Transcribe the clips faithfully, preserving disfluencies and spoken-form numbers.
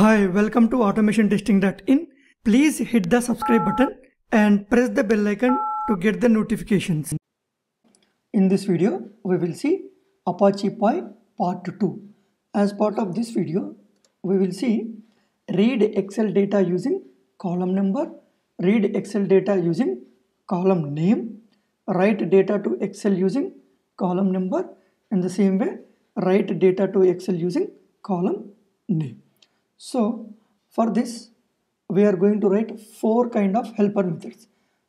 Hi, welcome to automation testing dot in. Please hit the subscribe button and press the bell icon to get the notifications. In this video, we will see Apache P O I part two. As part of this video, we will see read Excel data using column number, read Excel data using column name, write data to Excel using column number, and the same way write data to Excel using column name. So for this, we are going to write four kind of helper methods.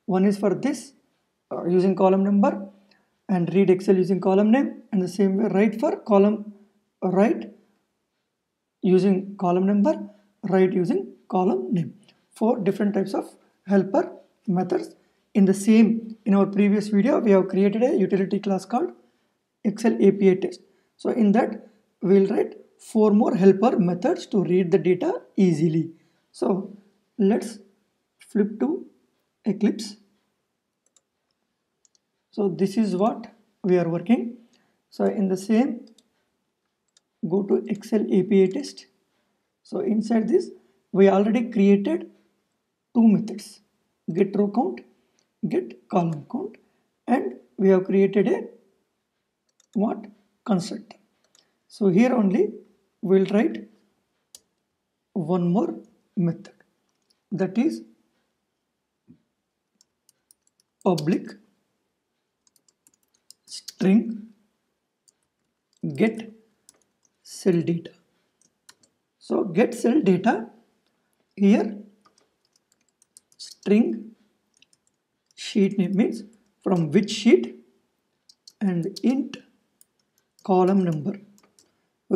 One is for this uh, using column number and read Excel using column name, and the same way write for column write using column number, write using column name. Four different types of helper methods. In the same, in our previous video, we have created a utility class called Excel A P I test. So in that, we will write four more helper methods to read the data easily. So let's flip to Eclipse. So this is what we are working. So in the same, go to Excel A P I test. So inside this, we already created two methods, get row count, get column count, and we have created a what constructor. So here only we'll write one more method, that is public string get cell data. So get cell data, here string sheet name means from which sheet, and int column number,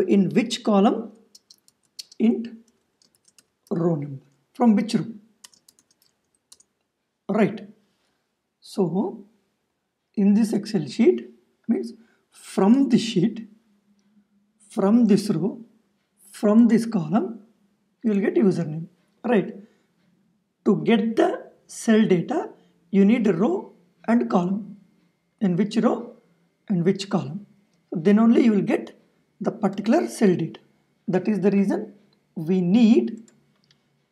in which column, int row number, from which row, right? So in this Excel sheet means from this sheet, from this row, from this column, you will get username, right? To get the cell data, you need a row and column, in which row and which column. So then only you will get the particular cell data. That is the reason we need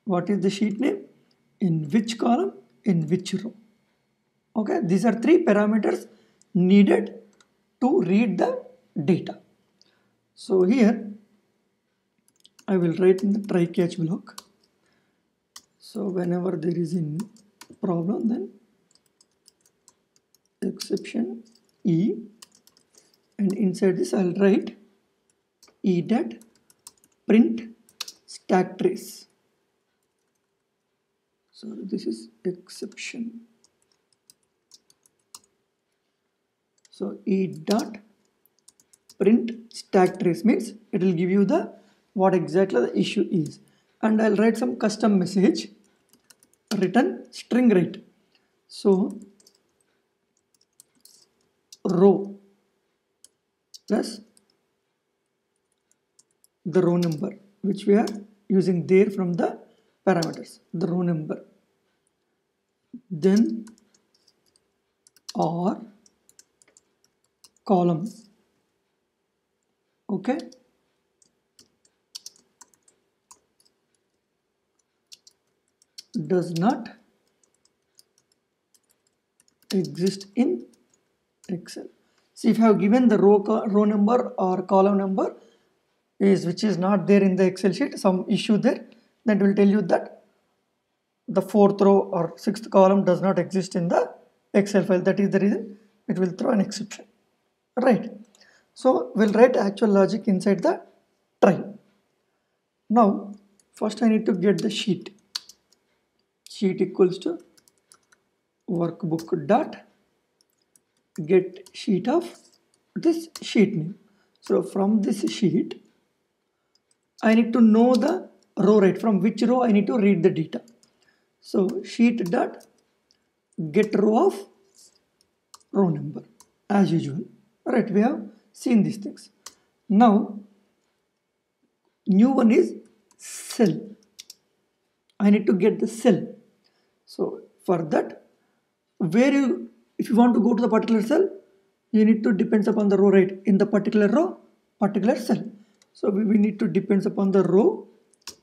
what is the sheet name, in which column, in which row. Okay, these are three parameters needed to read the data. So here I will write in the try catch block. So whenever there is a problem, then exception E, and inside this I'll write E dot print stack trace. So this is exception. So E dot print stack trace means it will give you the what exactly the issue is, and I'll write some custom message return string rate. So row plus the row number, which we are using there from the parameters, the row number, then or column. Okay, does not exist in Excel. See, if I have given the row, row number or column number is which is not there in the Excel sheet, some issue there, that will tell you that the fourth row or sixth column does not exist in the Excel file. That is the reason it will throw an exception, right? So we'll write actual logic inside the try. Now first I need to get the sheet. Sheet equals to workbook dot get sheet of this sheet name. So from this sheet I need to know the row, right? From which row I need to read the data. So sheet dot get row of row number, as usual, right? We have seen these things. Now new one is cell. I need to get the cell. So for that, where you, if you want to go to the particular cell, you need to depends upon the row, right? In the particular row, particular cell. So we, we need to depends upon the row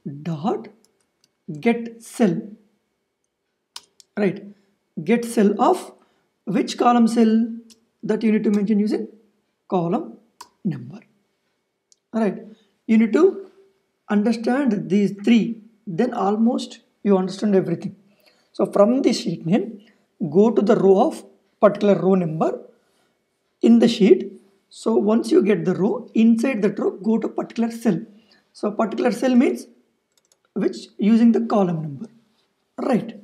dot get cell, right? Get cell of which column cell? That you need to mention using column number. All right, you need to understand these three, then almost you understand everything. So from the sheet name, go to the row of particular row number in the sheet. So once you get the row, inside the row, go to particular cell. So particular cell means which using the column number. Right,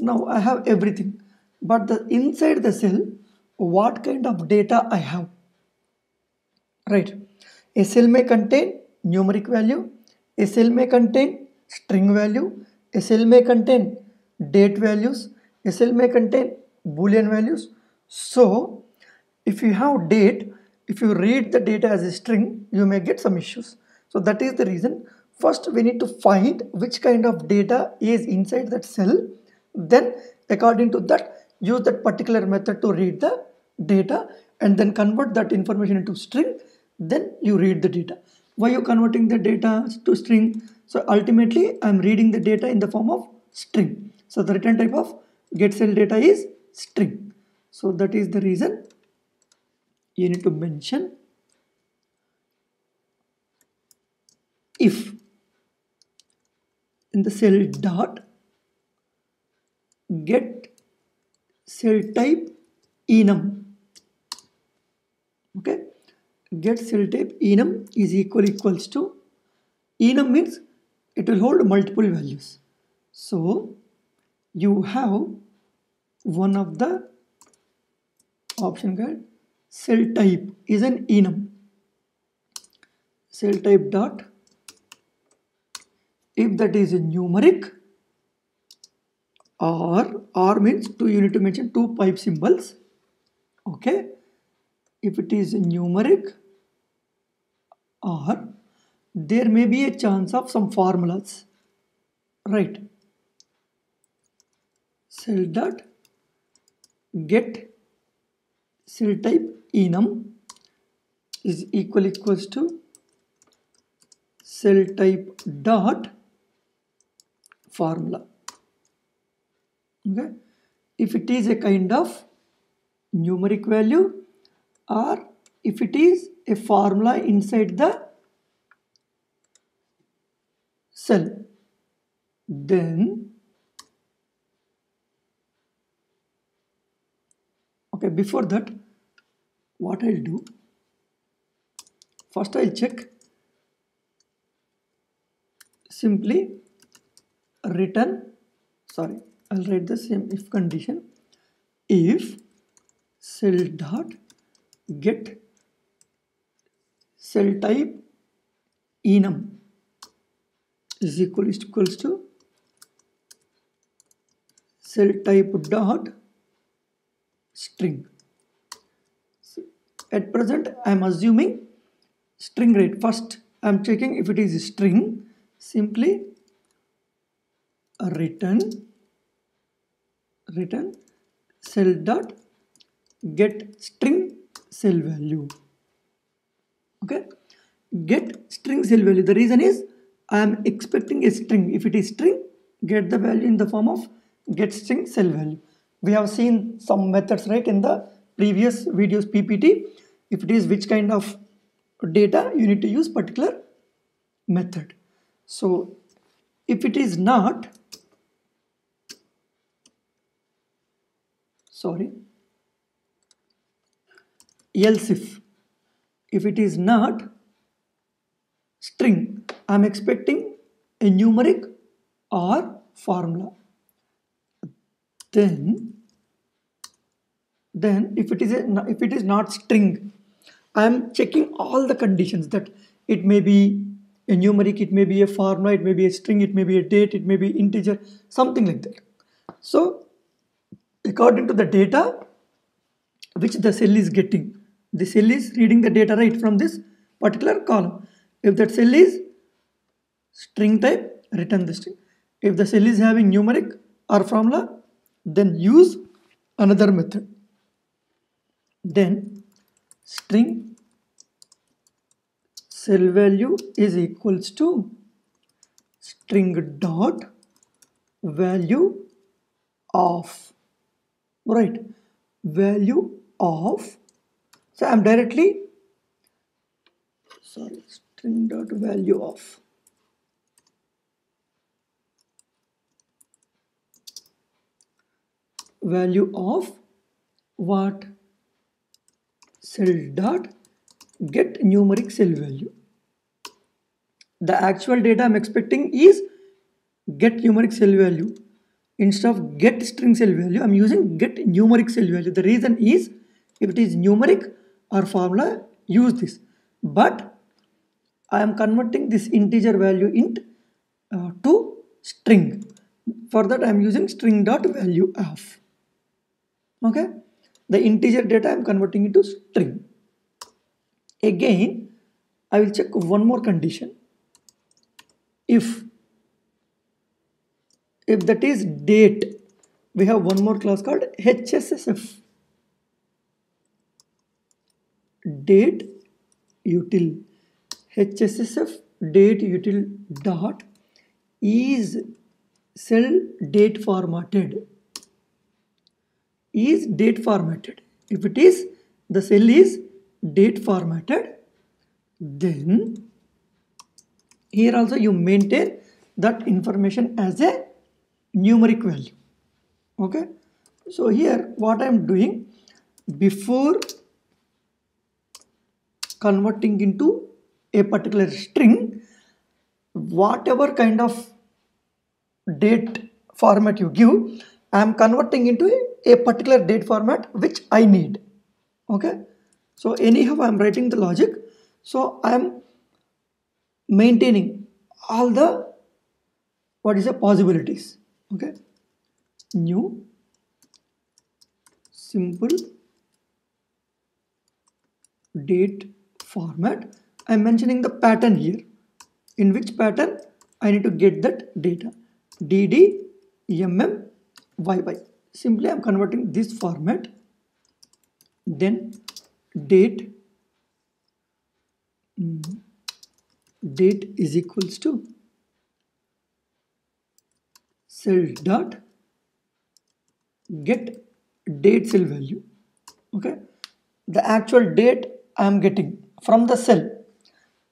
now I have everything, but the inside the cell, what kind of data I have, right? A cell may contain numeric value, a cell may contain string value, a cell may contain date values, a cell may contain boolean values. So if you have date, if you read the data as a string, you may get some issues. So that is the reason first we need to find which kind of data is inside that cell, then according to that use that particular method to read the data and then convert that information into string, then you read the data. Why you converting the data to string? So ultimately I'm reading the data in the form of string. So the return type of get cell data is string. So that is the reason you need to mention if in the cell dot get cell type enum, okay, get cell type enum is equal equals to, enum means it will hold multiple values. So you have one of the option guide, cell type is an enum, cell type dot if that is a numeric, or R means two, you need to mention two pipe symbols, okay, if it is numeric or there may be a chance of some formulas, right? Cell dot get cell type enum is equal equals to cell type dot formula. Okay, if it is a kind of numeric value or if it is a formula inside the cell, then okay, before that what I'll do, first I'll check simply return, sorry I'll write the same if condition, if cell dot get cell type enum is equal equals to cell type dot string. So at present I am assuming string rate, first I am checking if it is string, simply return return cell dot get string cell value, okay, get string cell value. The reason is I am expecting a string, if it is string get the value in the form of get string cell value. We have seen some methods, right, in the previous videos P P T, if it is which kind of data you need to use particular method. So if it is not, sorry, else if, if it is not string, I am expecting a numeric or formula, then, then if it is a, if it is not string, I am checking all the conditions that it may be a numeric, it may be a formula, it may be a string, it may be a date, it may be integer, something like that. So according to the data which the cell is getting, the cell is reading the data, right, from this particular column. If that cell is string type, return the string. If the cell is having numeric or formula, then use another method. Then string cell value is equals to string dot value of, right, value of. So I'm directly, sorry, string dot value of. Value of what? Cell dot get numeric cell value. The actual data I'm expecting is get numeric cell value. Instead of get string cell value, I'm using get numeric cell value. The reason is, if it is numeric, our formula use this. But I am converting this integer value int uh, to string. For that, I am using string dot value of. Okay, the integer data I am converting into string. Again, I will check one more condition. If if that is date, we have one more class called H S S F. Date util H S S F date util dot is cell date formatted. Is date formatted. If it is, the cell is date formatted, then here also you maintain that information as a numeric value. Okay, so here what I am doing, before converting into a particular string, whatever kind of date format you give, I am converting into a particular date format which I need. Okay, so anyhow I am writing the logic. So I am maintaining all the what is the possibilities. Okay, new simple date format. I am mentioning the pattern here, in which pattern I need to get that data. D D M M Y Y. Simply I am converting this format. Then date date is equals to cell dot get date cell value. Okay, the actual date I am getting from the cell.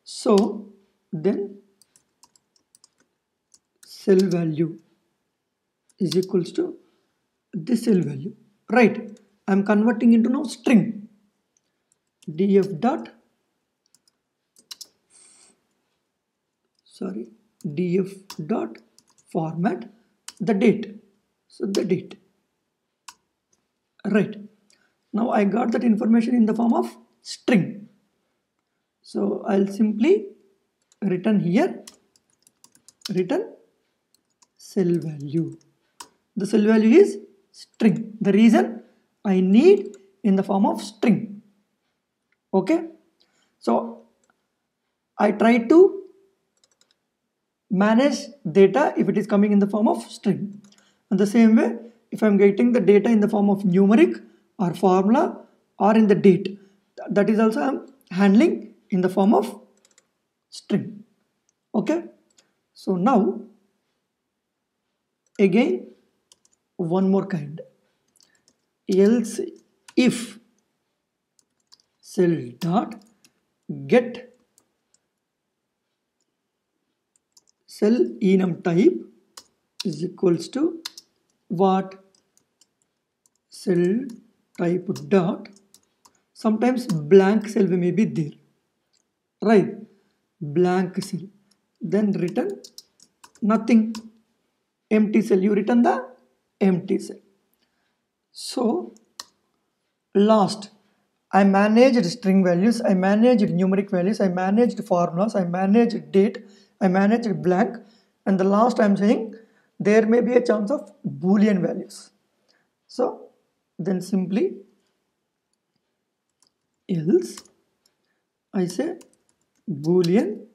So then cell value is equals to this cell value, right? I am converting into now string. Df dot sorry df dot format the date. So the date, right? Now I got that information in the form of string. So I'll simply return here, return cell value. The cell value is string. The reason I need in the form of string. Okay, so I try to manage data if it is coming in the form of string. And the same way, if I am getting the data in the form of numeric or formula or in the date, that is also I am handling in the form of string. Okay, so now again one more kind, else if cell dot get cell enum type is equals to what? Cell type dot, sometimes blank cell may be there, right? Blank cell, then return nothing, empty cell. You return the empty cell. So last, I managed string values, I managed numeric values, I managed formulas, I managed date, I managed blank, and the last I am saying there may be a chance of Boolean values. So then simply else I say Boolean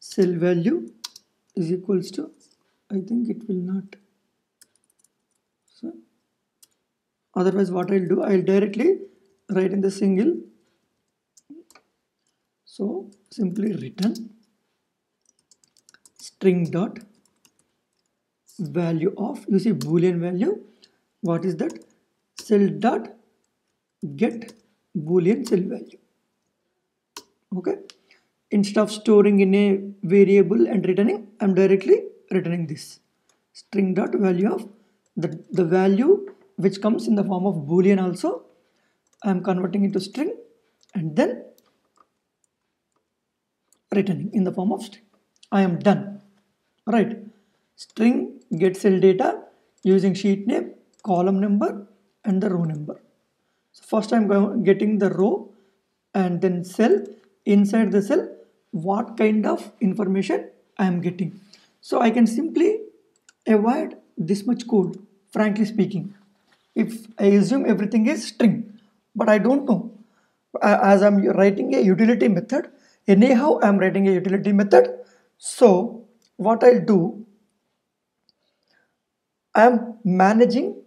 cell value is equals to, I think it will not, so otherwise what I'll do, I'll directly write in the single. So simply return string dot value of, you see boolean value, what is that? Cell dot get boolean cell value. Okay, instead of storing in a variable and returning, I'm directly returning this string dot value of the, the value which comes in the form of boolean also. I'm converting into string and then returning in the form of string. I am done. Right, string get cell data using sheet name, column number and the row number. So first I'm getting the row and then cell. Inside the cell, what kind of information I am getting. So I can simply avoid this much code, frankly speaking, if I assume everything is string, but I don't know. As I'm writing a utility method, anyhow I'm writing a utility method. So what I'll do, I'm managing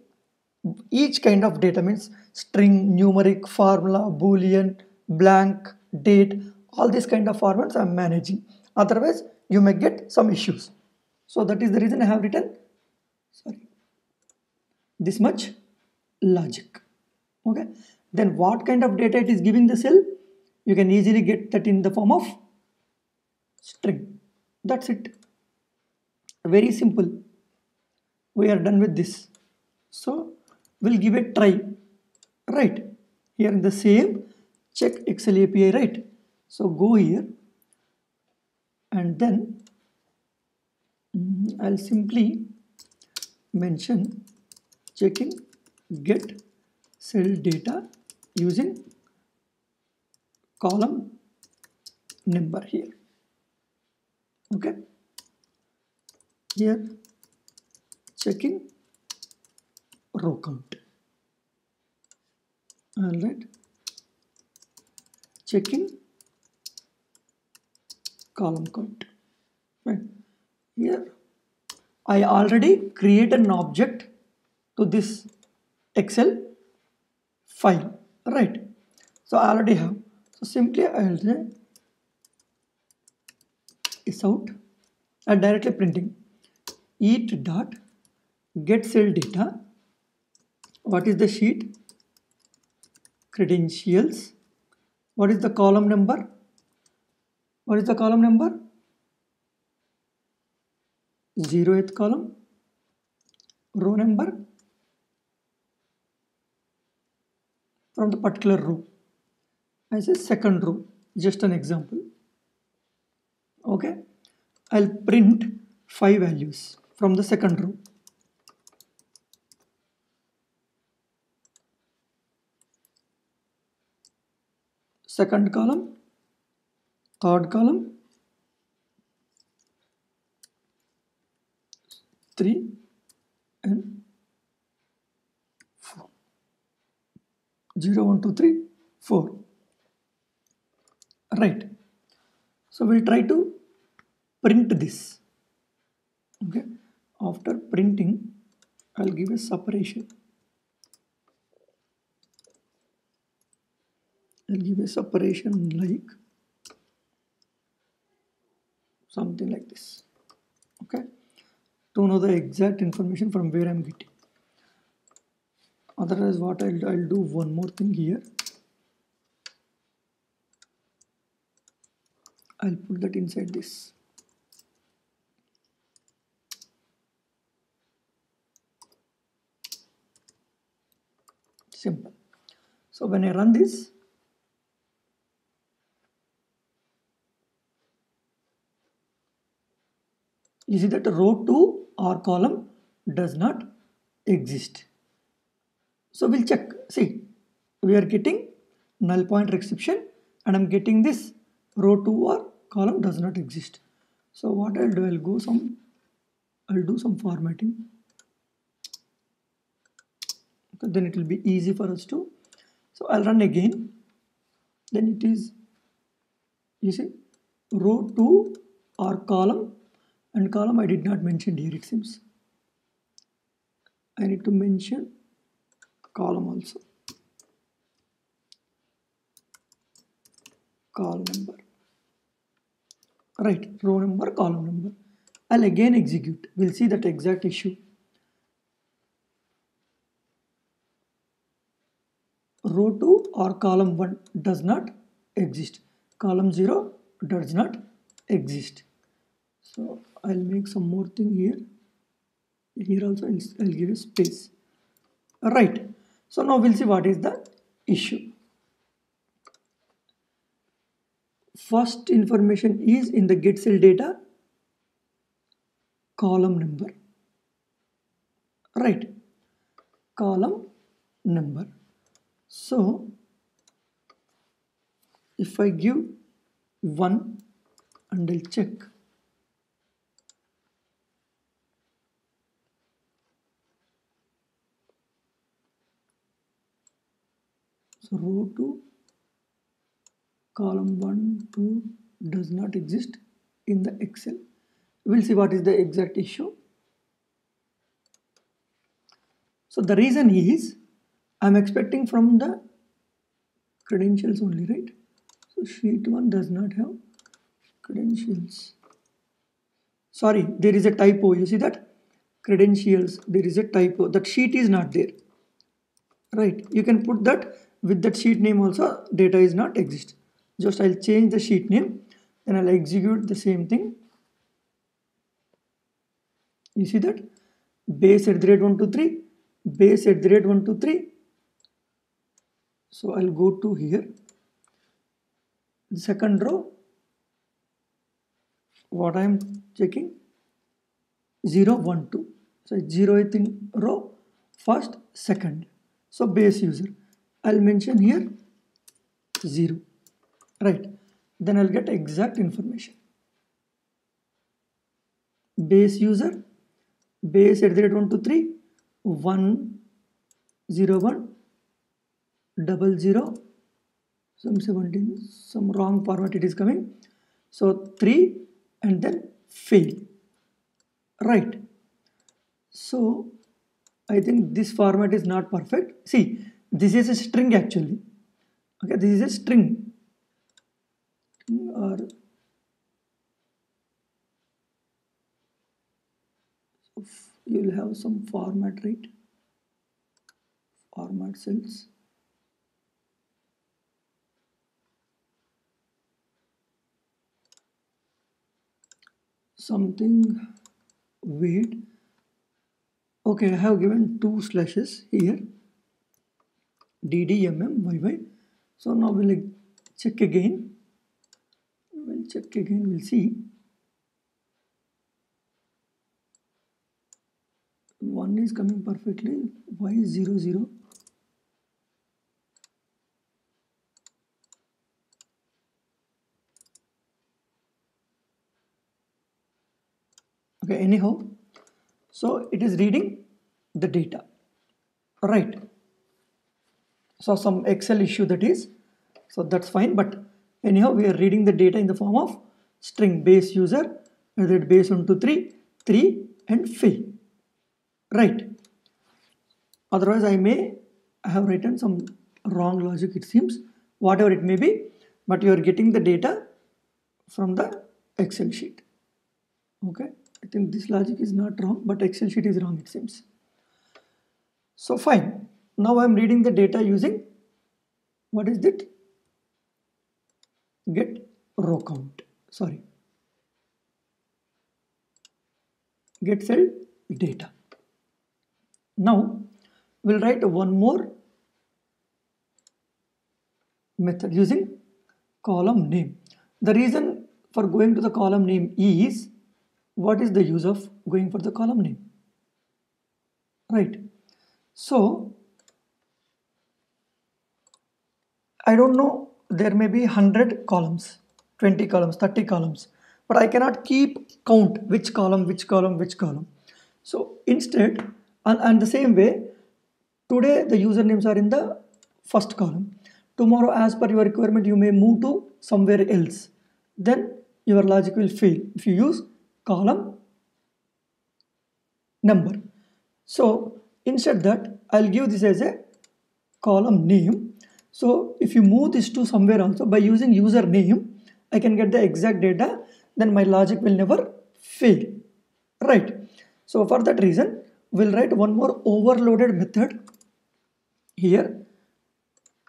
each kind of data, means string, numeric, formula, boolean, blank, date, all these kind of formats I'm managing, otherwise you may get some issues. So that is the reason I have written sorry this much logic. Okay, then what kind of data it is giving the cell, you can easily get that in the form of string. That's it, very simple. We are done with this, so we'll give it a try. Right, here in the same, check Excel A P I, right? So go here and then I'll simply mention checking get cell data using column number here. Okay, here checking row count. All right, checking column count. Right, here I already create an object to this Excel file, right? So I already have, so simply I'll say is out and directly printing eat dot get cell data. What is the sheet? Credentials. What is the column number? What is the column number? zeroth column. Row number from the particular row. I say second row, just an example. Okay, I'll print five values from the second row. Second column, third column, three and four. zero, one, two, three, four. Right. So we'll try to print this. Okay. After printing, I'll give a separation. I'll give a separation like something like this. Okay, to know the exact information from where I'm getting. Otherwise, what I'll do, I'll do one more thing here. I'll put that inside this. Simple. So when I run this, you see that row two or column does not exist. So we'll check. See, we are getting null pointer exception and I'm getting this row two or column does not exist. So what I'll do, I'll go some, I'll do some formatting. Okay, then it will be easy for us to. So I'll run again. Then it is, you see, row two or column. And column I did not mention here, it seems. I need to mention column also. Column number. Right, row number, column number. I'll again execute. We'll see that exact issue. Row two or column one does not exist. Column zero does not exist. So I'll make some more thing here. Here also I'll, I'll give a space. Right. So now we'll see what is the issue. First information is in the get cell data column number. Right. Column number. So if I give one and I'll check. So row two, column one, two does not exist in the Excel. We'll see what is the exact issue. So the reason is I'm expecting from the credentials only, right? So sheet one does not have credentials. Sorry, there is a typo. You see that? Credentials, there is a typo. That sheet is not there. Right. You can put that with that sheet name also, data is not exist. Just I'll change the sheet name and I'll execute the same thing. You see that? Base at the rate one two three, base at the rate one two three. So I'll go to here. The second row, what I am checking, zero one two. So zeroth in row, first, second. So base user. I'll mention here zero, right? Then I'll get exact information. Base user, base at the rate one two three, one zero one double zero, some seventeen, some wrong format it is coming. So three and then fail, right? So I think this format is not perfect. See. This is a string actually. Okay, this is a string. string or you'll have some format, right? Format cells. Something weird. Okay, I have given two slashes here. D D M M Y Y. So now we'll check again. We'll check again. We'll see. One is coming perfectly. Y is zero zero. Okay. Anyhow, so it is reading the data. Right. So some Excel issue that is, so that's fine. But anyhow, we are reading the data in the form of string base user, whether it base one two three, three and fail, right? Otherwise, I may have written some wrong logic. It seems whatever it may be, but you are getting the data from the Excel sheet. Okay, I think this logic is not wrong, but Excel sheet is wrong. It seems. So fine. Now I am reading the data using, what is it? Get row count. Sorry. Get cell data. Now we'll write one more method using column name. The reason for going to the column name is, what is the use of going for the column name? Right. So I don't know, there may be one hundred columns, twenty columns, thirty columns, but I cannot keep count which column, which column, which column. So instead, and, and the same way, today the usernames are in the first column. Tomorrow, as per your requirement, you may move to somewhere else. Then your logic will fail if you use column number. So instead that, I'll give this as a column name. So if you move this to somewhere also by using username, I can get the exact data, then my logic will never fail. right? So for that reason, we'll write one more overloaded method here.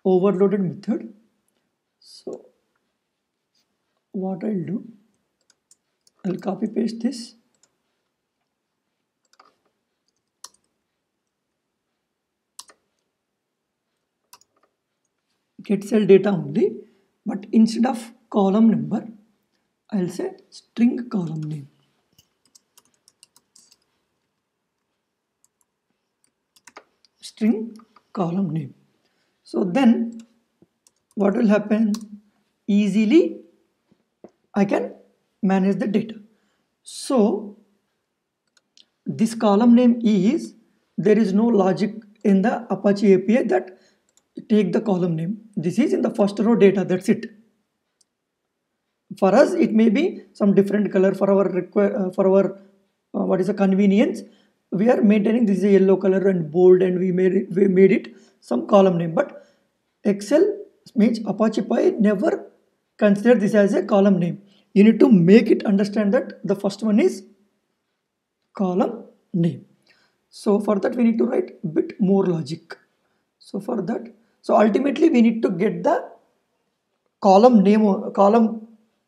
Overloaded method. So what I'll do, I'll copy paste this. Get cell data only, but instead of column number, I'll say string column name. String column name. So then what will happen? Easily I can manage the data. So this column name is, there is no logic in the Apache A P I that take the column name. This is in the first row data, that's it. For us it may be some different color for our require uh, for our uh, what is the convenience. We are maintaining this is a yellow color and bold, and we made it, we made it some column name. But Excel means Apache P O I never consider this as a column name. You need to make it understand that the first one is column name. So for that we need to write a bit more logic. So for that, so ultimately we need to get the column name, column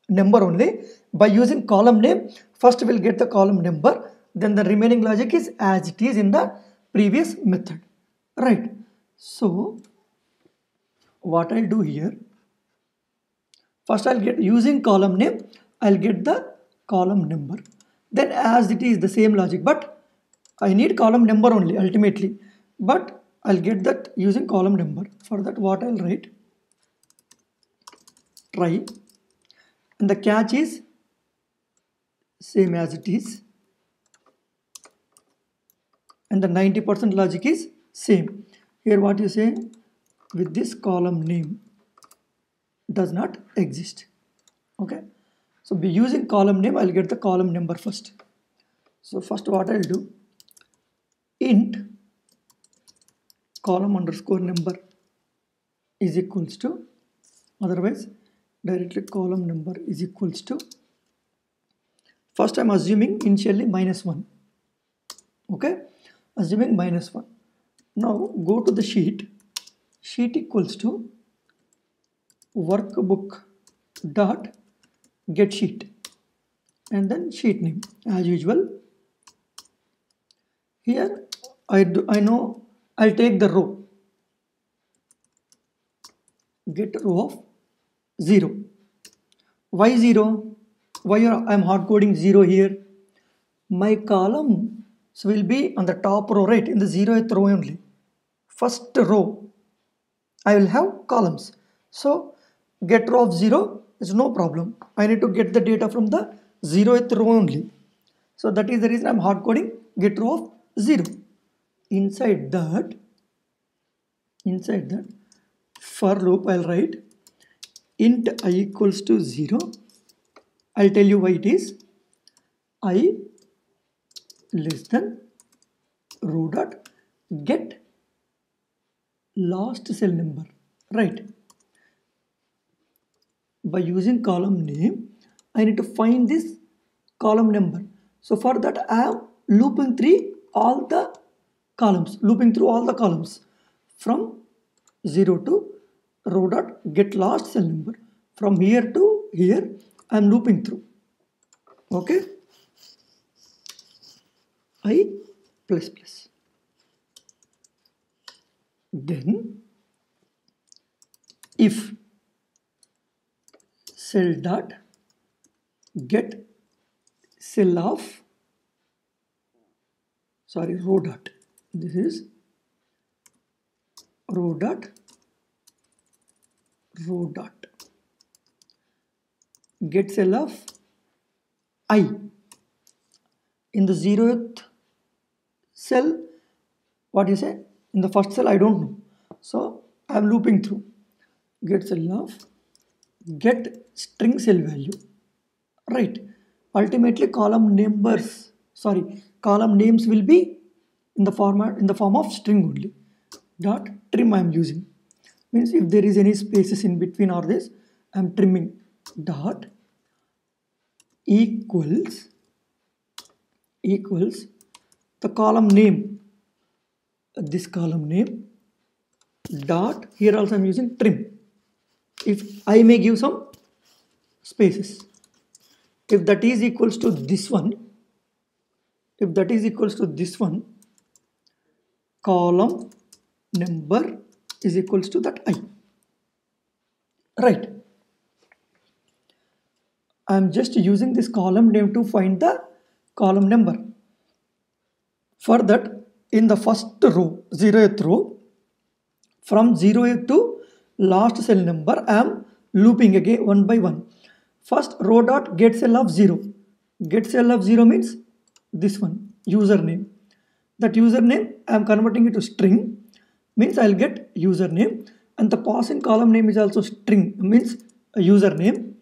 number only. By using column name, first we'll get the column number. Then the remaining logic is as it is in the previous method, right? So what I'll do here, first I'll get using column name, I'll get the column number. Then as it is the same logic, but I need column number only ultimately. But I'll get that using column number. For that what I'll write, try, and the catch is same as it is. And the ninety percent logic is same. Here what you say, with this column name does not exist. Okay. So be using column name, I'll get the column number first. So first what I'll do, int column underscore number is equals to, otherwise directly column number is equals to, first I'm assuming initially minus one. Okay. Assuming minus one. Now go to the sheet. Sheet equals to workbook dot get sheet, and then sheet name as usual. Here I do, I know I'll take the row, get row of zero. Why zero? Why I'm hard coding zero here? My column, so we'll be on the top row, right? In the zeroth row only. First row, I will have columns. So get row of zero is no problem. I need to get the data from the zeroth row only. So that is the reason I'm hard coding get row of zero. Inside that, inside that for loop, I'll write int I equals to zero. I'll tell you why it is. I less than row dot get last cell number, right? By using column name, I need to find this column number. So for that I am looping through all the columns, looping through all the columns from zero to row dot get last cell number. From here to here I am looping through. Okay, I plus plus. Then if cell dot get cell of, sorry, row dot, this is row dot row dot get cell of I in the zeroth cell. What you say in the first cell, I don't know, so I am looping through get cell of get string cell value, right? Ultimately column numbers, sorry, column names will be in the format in the form of string only. Dot trim I am using, means if there is any spaces in between or this, I am trimming. Dot equals equals the column name, this column name dot, here also I'm using trim. If I may give some spaces, if that is equals to this one, if that is equals to this one, column number is equals to that I, right? I'm just using this column name to find the column number. For that, in the first row, zeroth row, from zeroth to last cell number, I am looping again one by one. First row dot get cell of zero. Get cell of zero means this one, username. That username I am converting it to string, means I'll get username, and the passing column name is also string, means a username.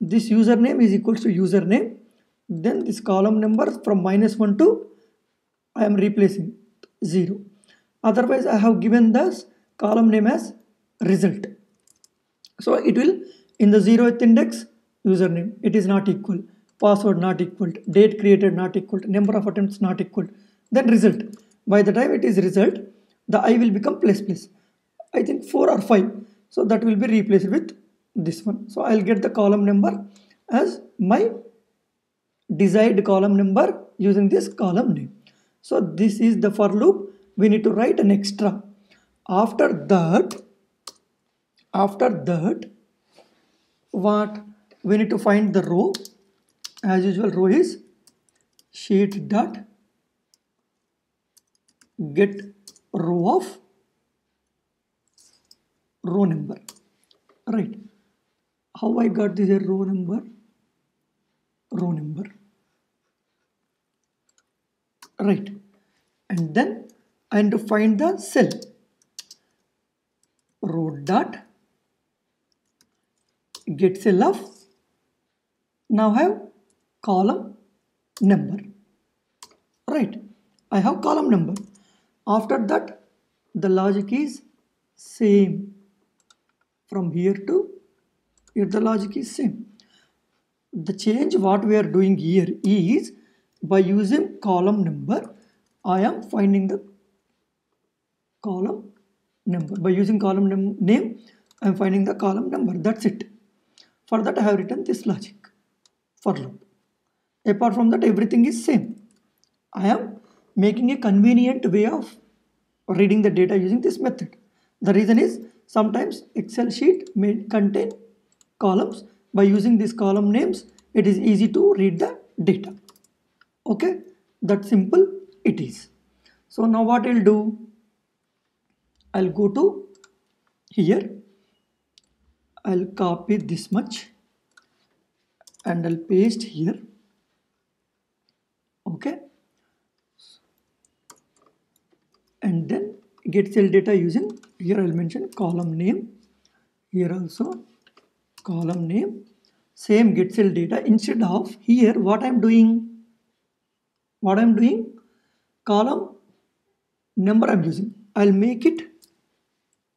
This username is equals to username. Then this column number from minus one to I am replacing zero. Otherwise, I have given this column name as result. So it will in the zeroth index username it is not equal, password not equal, date created not equal, number of attempts not equal, then result. By the time it is result, the I will become plus plus, I think four or five. So that will be replaced with this one. So I'll get the column number as my desired column number using this column name. So this is the for loop. We need to write an extra. After that, after that, what we need to find the row. As usual, row is sheet dot get row of row number, right? How I got this a row number? Row number, right? And then I need to find the cell. Row dot get cell of, now I have column number, right? I have column number. After that, the logic is same. From here to here, the logic is same. The change what we are doing here is by using column number, I am finding the column number. By using column name, I am finding the column number. That's it. For that, I have written this logic for loop. Apart from that, everything is same. I am making a convenient way of reading the data using this method. The reason is sometimes Excel sheet may contain columns. By using these column names, it is easy to read the data. Okay, that simple it is. So now what I'll do, I'll go to here, I'll copy this much and I'll paste here. Okay, and then get cell data using, here I'll mention column name, here also column name, same get cell data. Instead of here, what I'm doing, what I'm doing, column number I'm using. I'll make it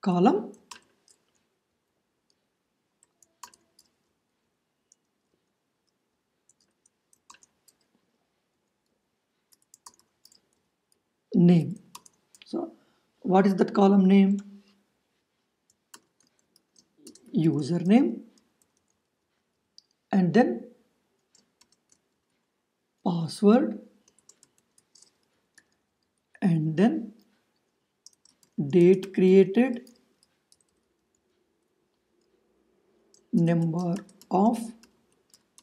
column name. So what is that column name? Username, and then password, and then date created, number of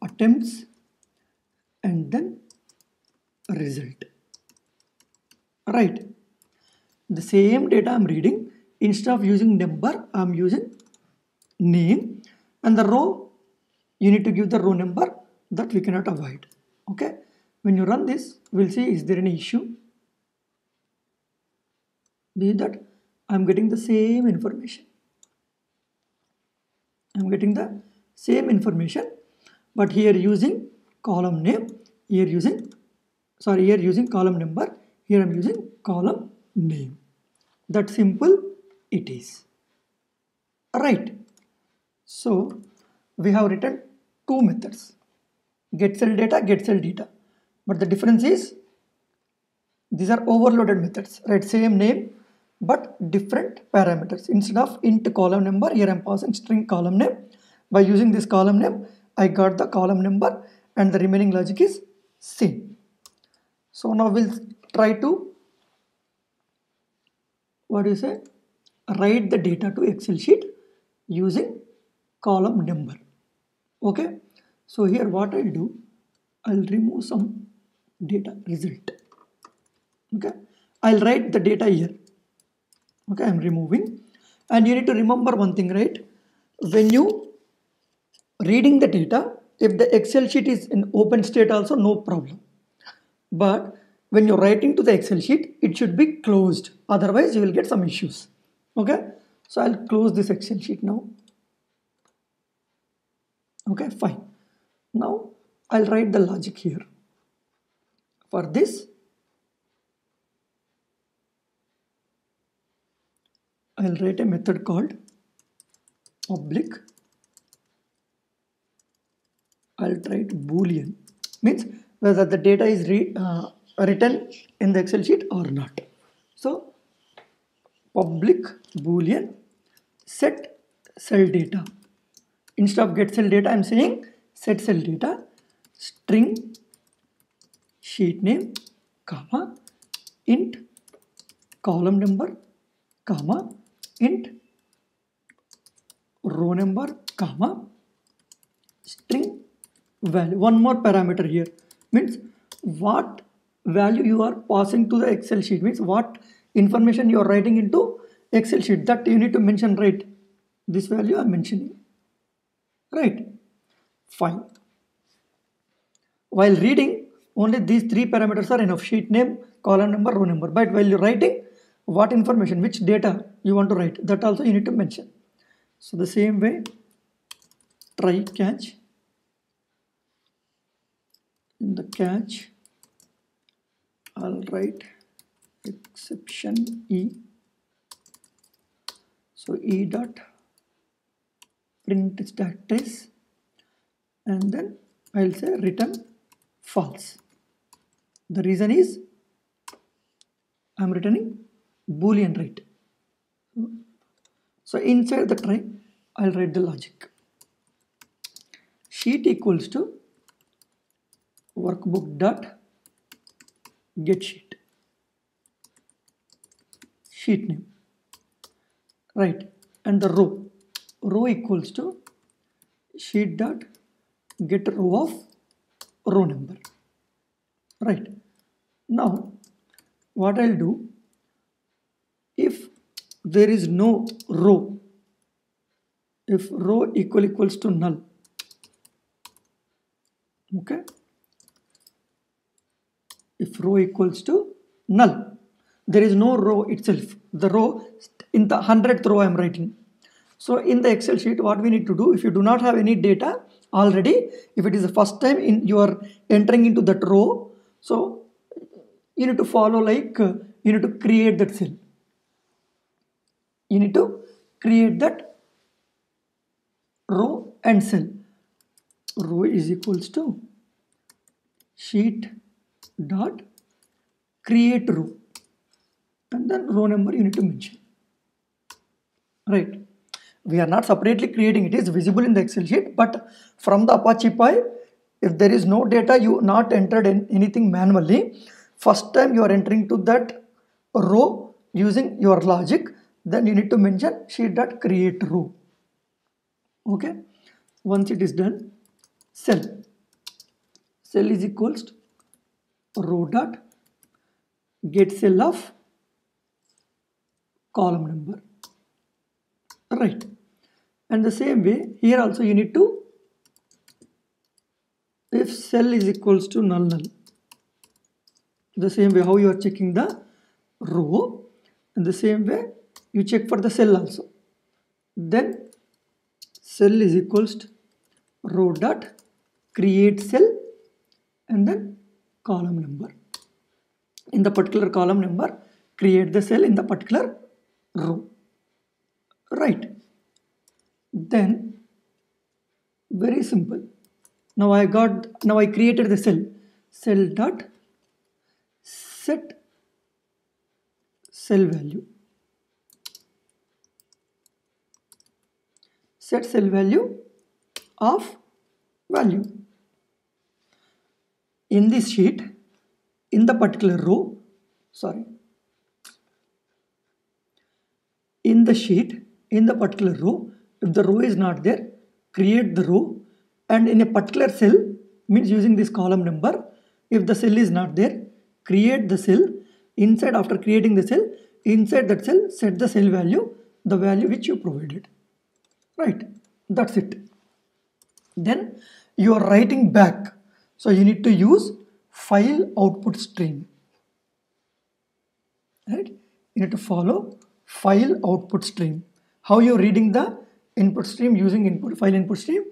attempts, and then result. Right, the same data I'm reading. Instead of using number, I'm using name, and the row you need to give the row number, that we cannot avoid. Okay, when you run this, we'll see is there any issue. Be that I'm getting the same information. I'm getting the same information, but here using column name, here using, sorry, here using column number, here I'm using column name. That simple it is. Right. So we have written two methods, get cell data, get cell data. But the difference is these are overloaded methods, right? Same name but different parameters. Instead of int column number, here I'm passing string column name. By using this column name, I got the column number and the remaining logic is same. So now we'll try to, what do you say, write the data to Excel sheet using column number. Okay, so here what I'll do, I'll remove some data result. Okay, I'll write the data here. Okay, I'm removing, and you need to remember one thing, right? When you reading the data, if the Excel sheet is in open state also, no problem. But when you're writing to the Excel sheet, it should be closed. Otherwise, you will get some issues. Okay, so I'll close this Excel sheet now. Okay, fine. Now I'll write the logic here. For this, I'll write a method called oblique. I'll try to boolean, means whether the data is re, uh, written in the Excel sheet or not. So public boolean set cell data. Instead of get cell data, I'm saying set cell data string sheet name comma int column number comma int row number comma string value. One more parameter here, means what value you are passing to the Excel sheet, means what information you are writing into Excel sheet, that you need to mention, right? This value I'm mentioning, right? Fine. While reading, only these three parameters are enough: sheet name, column number, row number. But while you're writing, what information, which data you want to write, that also you need to mention. So the same way, try catch. In the catch, I'll write exception E. So E dot print stack trace, and then I'll say return false. The reason is I'm returning boolean, right? So inside the try, I'll write the logic. Sheet equals to workbook dot get sheet, sheet name, right? And the row, row equals to sheet dot get row of row number, right? Now what I'll do, if there is no row, if row equal equals to null, okay, if row equals to null, there is no row itself, the row in the hundredth row I am writing. So in the Excel sheet, what we need to do, if you do not have any data already, if it is the first time in you are entering into that row, so you need to follow, like uh, you need to create that cell. You need to create that row and cell. Row is equals to sheet dot create row, and then row number you need to mention, right? We are not separately creating, it is visible in the Excel sheet, but from the Apache P O I, if there is no data, you not entered in anything manually, first time you are entering to that row using your logic, then you need to mention sheet.create row. Okay, once it is done, cell, cell is equals to row dot get cell of column number, right? And the same way here also, you need to, if cell is equals to null null, the same way how you are checking the row, in the same way you check for the cell also. Then cell is equals to row dot create cell and then column number. In the particular column number, create the cell in the particular row, right? Then very simple. Now I got, now I created the cell. cell dot set cell value. Set cell value of value. In this sheet, in the particular row, sorry, in the sheet, in the particular row, if the row is not there, create the row, and in a particular cell, means using this column number, if the cell is not there, create the cell, inside after creating the cell, inside that cell, set the cell value, the value which you provided. Right, that's it. Then you are writing back, so you need to use file output stream. Right, you need to follow file output stream. How you are reading the input stream using input file input stream,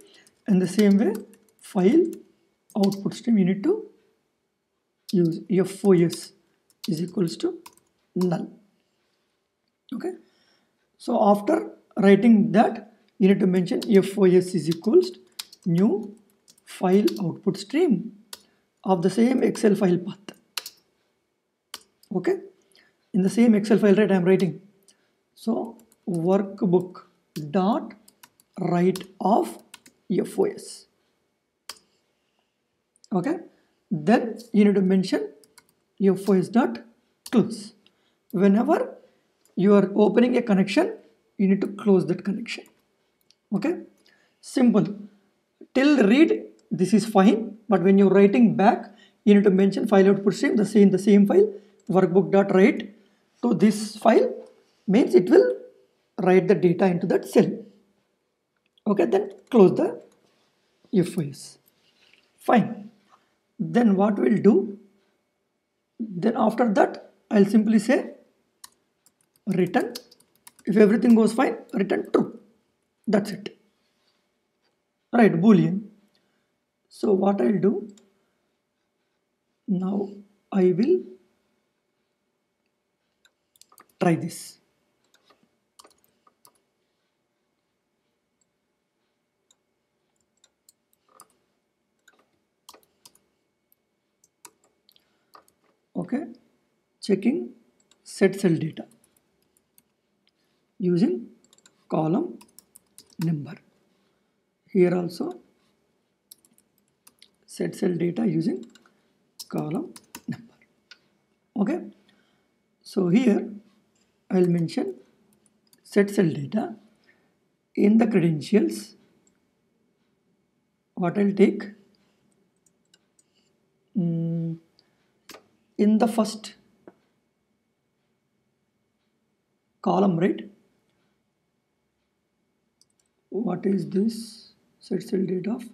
and the same way file output stream you need to use F O S is equals to null. Okay, so after writing that, you need to mention F O S is equals new file output stream of the same Excel file path. Okay, in the same Excel file, right, I am writing. So workbook dot write of F O S. Okay, then you need to mention F O S dot close. Whenever you are opening a connection, you need to close that connection. Okay, simple. Till read, this is fine, but when you're writing back, you need to mention file output stream, the same the same file workbook.write to this file, means it will write the data into that cell. Okay, then close the F O S. Fine. Then what we'll do, then after that I'll simply say return, if everything goes fine, return true. That's it, right, boolean. So what I'll do now, I will try this. Okay, checking set cell data using column number. Here also set cell data using column number. Okay, so here I'll mention set cell data. In the credentials, what I'll take, mm, in the first column, right, what is this? Set cell data of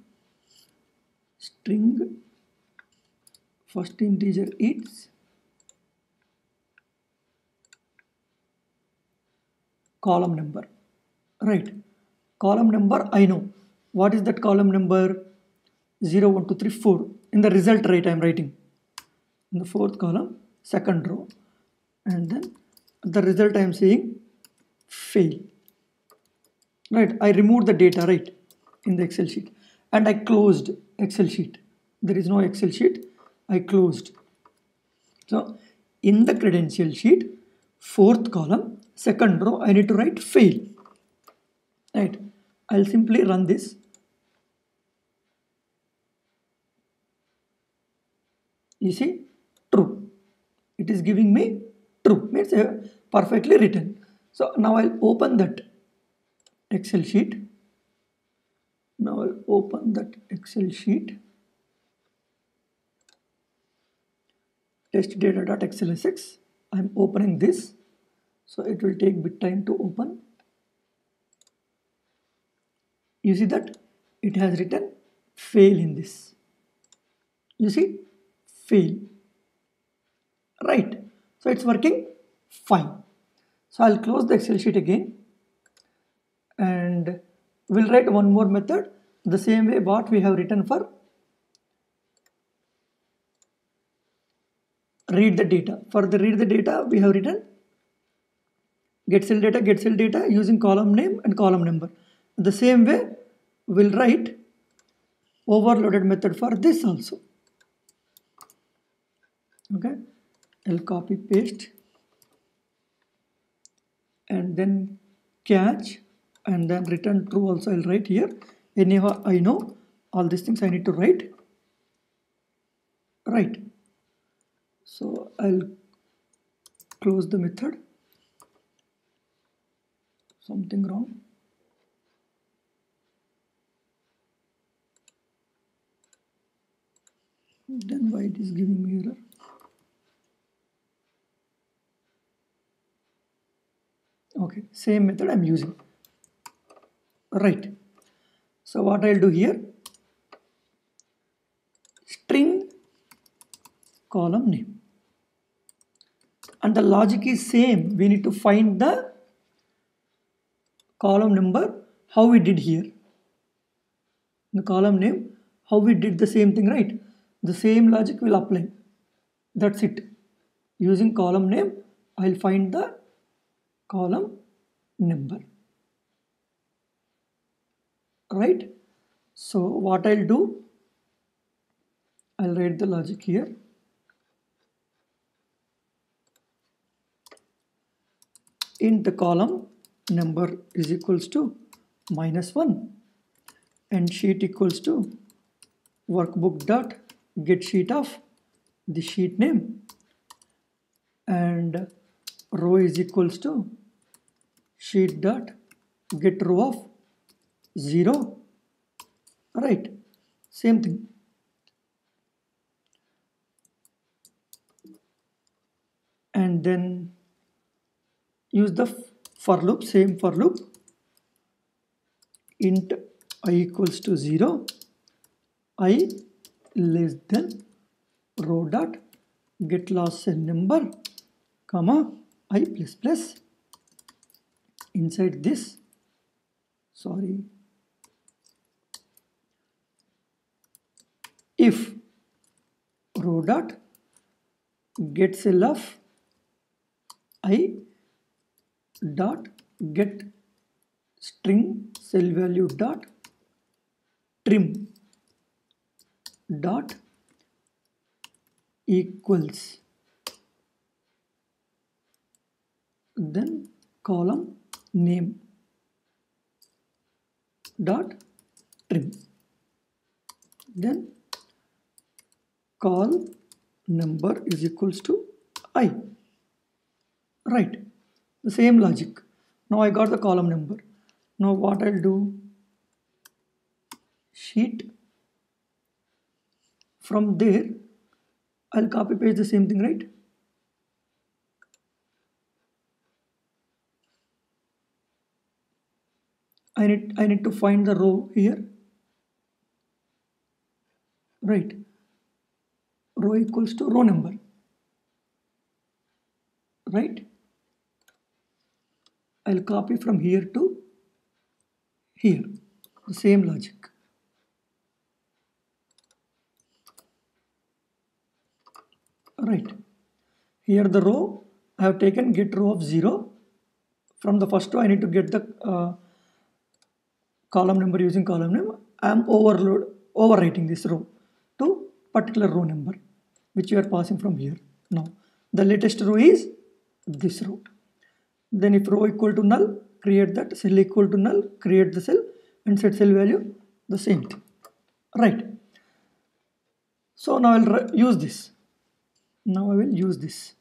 string first integer is column number, right? Column number I know. What is that column number? zero, one, two, three, four. In the result, right, I am writing. In the fourth column, second row. And then the result I am saying fail. Right, I removed the data, right, in the Excel sheet, and I closed Excel sheet. There is no Excel sheet, I closed. So in the credential sheet, fourth column, second row, I need to write fail. Right, I'll simply run this. You see, true. It is giving me true, means perfectly written. So now I'll open that Excel sheet. Now I'll open that Excel sheet. test data dot x l s x. I'm opening this, so it will take a bit time to open. You see that it has written fail in this. You see, fail. Right. So it's working fine. So I'll close the Excel sheet again. And we'll write one more method the same way what we have written for read the data. For the read the data, we have written get cell data, get cell data using column name and column number. The same way we'll write overloaded method for this also. Okay, I'll copy paste and then catch and then return true also I'll write here. Anyhow, I know all these things I need to write. Right. So I'll close the method. Something wrong. Then why it is giving me error? Okay, same method I'm using. Right. So what I'll do here, string column name, and the logic is same. We need to find the column number, how we did here. The column name, how we did the same thing, right? The same logic will apply. That's it. Using column name, I'll find the column number. Right? So what I'll do, I'll write the logic here. Int the column number is equals to minus one and sheet equals to workbook dot get sheet of the sheet name and row is equals to sheet dot get row of zero, right? Same thing. And then use the for loop, same for loop. Int I equals to zero, I less than row dot get last cell number, comma I plus plus. Inside this, sorry. If row dot get cell of I dot get string cell value dot trim dot equals, then column name dot trim, then call number is equals to I, right? The same logic. Now I got the column number. Now what I'll do, sheet, from there I'll copy paste the same thing, right? I need, I need to find the row here, right? Row equals to row number, right? I'll copy from here to here, the same logic. Right, here the row, I have taken get row of zero. From the first row, I need to get the uh, column number using column name. I am overload, overwriting this row to particular row number, which you are passing from here. Now the latest row is this row. Then if row equal to null, create that, cell equal to null, create the cell and set cell value the same thing. Right. So now I'll use this. Now I will use this.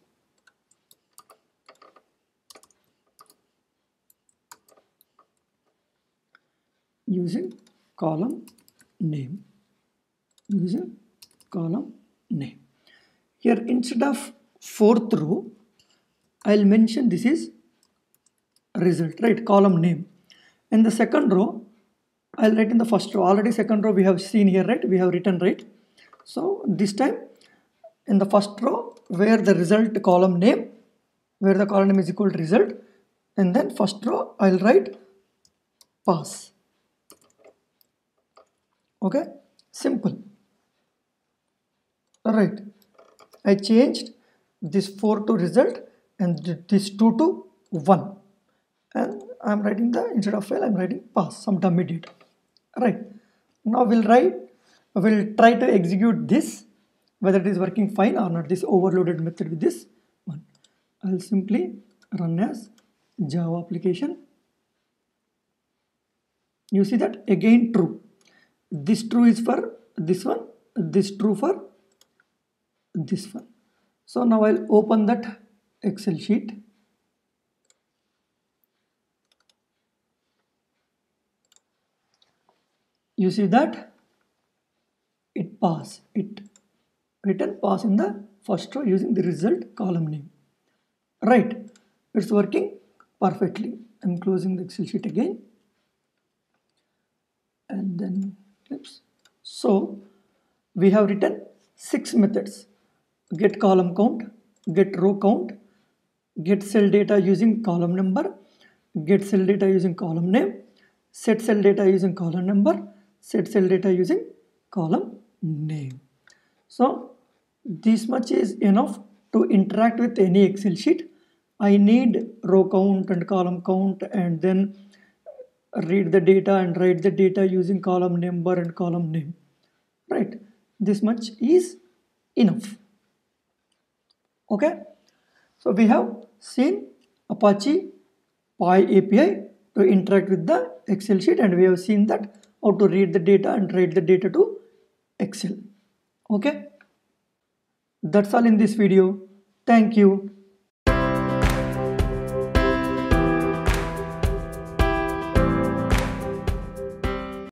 Using column name. Using column name. Here instead of fourth row, I'll mention this is result, right? Column name. In the second row, I'll write in the first row. Already second row we have seen here, right? We have written, right? So this time in the first row where the result column name, where the column name is equal to result, and then first row I'll write pass. Okay, simple. Alright, I changed this four to result and this two to one, and I'm writing the, instead of fail I'm writing pass, some dummy data. Right, now we'll write, we'll try to execute this whether it is working fine or not, this overloaded method with this one. I'll simply run as Java application. You see that again true. This true is for this one, this true for this one. So now I'll open that Excel sheet. You see that it pass, it return pass in the first row using the result column name. Right, it's working perfectly. I'm closing the Excel sheet again. And then, oops. So we have written six methods: get column count, get row count, get cell data using column number, get cell data using column name, set cell data using column number, set cell data using column name. So this much is enough to interact with any Excel sheet. I need row count and column count and then read the data and write the data using column number and column name. Right, this much is enough. Okay, so we have seen Apache P O I A P I to interact with the Excel sheet, and we have seen that how to read the data and write the data to Excel. Okay, that's all in this video. Thank you.